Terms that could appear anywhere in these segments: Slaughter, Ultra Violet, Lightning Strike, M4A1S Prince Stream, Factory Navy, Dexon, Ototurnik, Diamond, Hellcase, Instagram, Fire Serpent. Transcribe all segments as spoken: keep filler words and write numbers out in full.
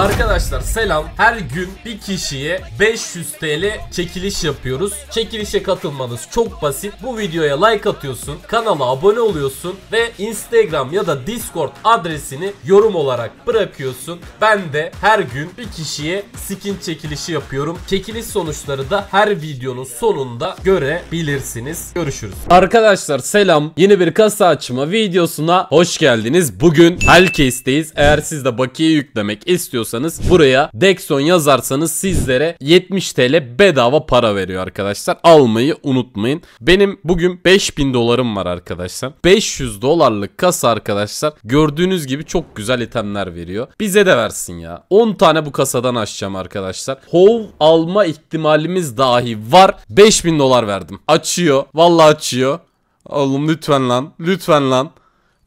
Arkadaşlar selam. Her gün bir kişiye beş yüz TL çekiliş yapıyoruz. Çekilişe katılmanız çok basit. Bu videoya like atıyorsun, kanala abone oluyorsun ve Instagram ya da Discord adresini yorum olarak bırakıyorsun. Ben de her gün bir kişiye skin çekilişi yapıyorum. Çekiliş sonuçları da her videonun sonunda görebilirsiniz. Görüşürüz. Arkadaşlar selam. Yeni bir kasa açma videosuna hoş geldiniz. Bugün Hellcase'deyiz. Eğer siz de bakiye yüklemek istiyorsanız buraya Dexon yazarsanız sizlere yetmiş TL bedava para veriyor arkadaşlar. Almayı unutmayın. Benim bugün beş bin dolarım var arkadaşlar. beş yüz dolarlık kasa arkadaşlar. Gördüğünüz gibi çok güzel itemler veriyor. Bize de versin ya. on tane bu kasadan açacağım arkadaşlar. Hov alma ihtimalimiz dahi var. beş bin dolar verdim. Açıyor. Vallahi açıyor. Oğlum lütfen lan. Lütfen lan.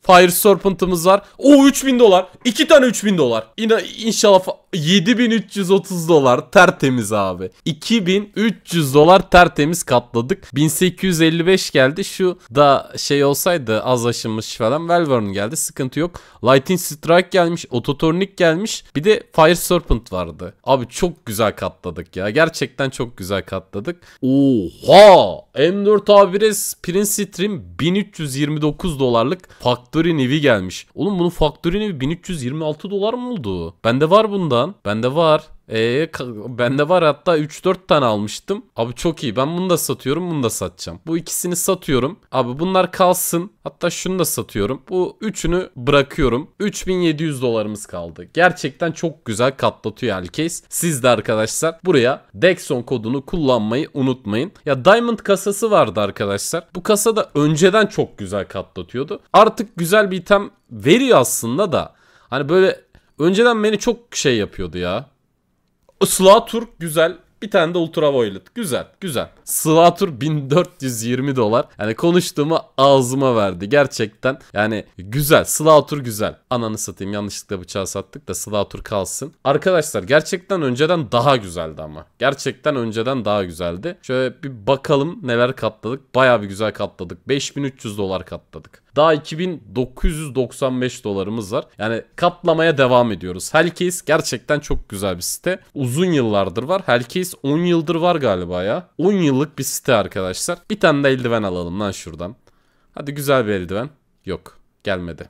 Fire Serpent'ımız var. Oo üç bin dolar. iki tane üç bin dolar. Yine inşallah yedi bin üç yüz otuz dolar tertemiz abi. iki bin üç yüz dolar tertemiz katladık. bin sekiz yüz elli beş geldi. Şu da şey olsaydı az aşınmış falan. Wellborn geldi. Sıkıntı yok. Lightning Strike gelmiş. Ototurnik gelmiş. Bir de Fire Serpent vardı. Abi çok güzel katladık ya. Gerçekten çok güzel katladık. Oha! M dört A bir S Prince Stream bin üç yüz yirmi dokuz dolarlık Factory Navy gelmiş. Oğlum bunun Factory Navy bin üç yüz yirmi altı dolar mı oldu? Bende var bundan. Bende var. Ee, bende var hatta üç dört tane almıştım. Abi çok iyi. Ben bunu da satıyorum, bunu da satacağım. Bu ikisini satıyorum. Abi bunlar kalsın. Hatta şunu da satıyorum. Bu üçünü bırakıyorum. üç bin yedi yüz dolarımız kaldı. Gerçekten çok güzel katlatıyor Hellcase. Siz de arkadaşlar buraya Dexon kodunu kullanmayı unutmayın. Ya Diamond kasası vardı arkadaşlar. Bu kasa da önceden çok güzel katlatıyordu. Artık güzel bir item veriyor aslında da. Hani böyle önceden beni çok şey yapıyordu ya. Slaughter güzel. Bir tane de Ultra Violet. Güzel güzel. Slaughter bin dört yüz yirmi dolar. Yani konuştuğumu ağzıma verdi. Gerçekten yani güzel. Slaughter güzel. Ananı satayım, yanlışlıkla bıçağı sattık da Slaughter kalsın. Arkadaşlar gerçekten önceden daha güzeldi ama. Gerçekten önceden daha güzeldi. Şöyle bir bakalım neler katladık. Bayağı bir güzel katladık. beş bin üç yüz dolar katladık. Daha iki bin dokuz yüz doksan beş dolarımız var. Yani katlamaya devam ediyoruz. Hellcase gerçekten çok güzel bir site. Uzun yıllardır var. Hellcase on yıldır var galiba ya. on yıllık bir site arkadaşlar. Bir tane de eldiven alalım lan şuradan. Hadi güzel bir eldiven. Yok, gelmedi.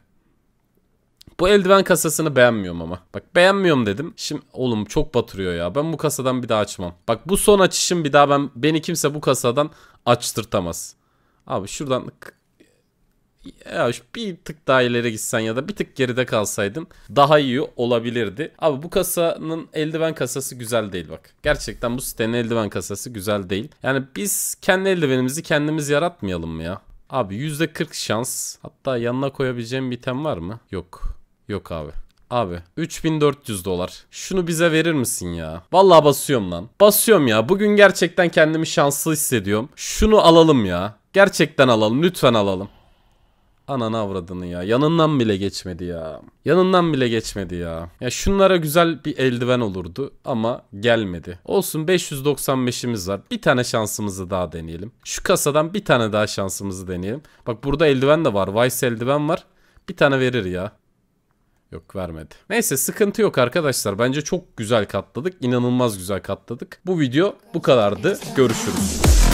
Bu eldiven kasasını beğenmiyorum ama. Bak beğenmiyorum dedim. Şimdi oğlum çok batırıyor ya. Ben bu kasadan bir daha açmam. Bak bu son açışım, bir daha ben beni kimse bu kasadan açtırtamaz. Abi şuradan ya bir tık daha ileri gitsen ya da bir tık geride kalsaydın daha iyi olabilirdi. Abi bu kasanın eldiven kasası güzel değil bak. Gerçekten bu sitenin eldiven kasası güzel değil. Yani biz kendi eldivenimizi kendimiz yaratmayalım mı ya? Abi yüzde kırk şans. Hatta yanına koyabileceğim bir item var mı? Yok. Yok abi. Abi üç bin dört yüz dolar. Şunu bize verir misin ya? Vallahi basıyorum lan. Basıyorum ya. Bugün gerçekten kendimi şanslı hissediyorum. Şunu alalım ya. Gerçekten alalım. Lütfen alalım. Ananı avradını ya. Yanından bile geçmedi ya. Yanından bile geçmedi ya. Ya şunlara güzel bir eldiven olurdu ama gelmedi. Olsun, beş yüz doksan beşimiz var. Bir tane şansımızı daha deneyelim. Şu kasadan bir tane daha şansımızı deneyelim. Bak burada eldiven de var. Vice eldiven var. Bir tane verir ya. Yok, vermedi. Neyse, sıkıntı yok arkadaşlar. Bence çok güzel katladık. İnanılmaz güzel katladık. Bu video bu kadardı. Görüşürüz.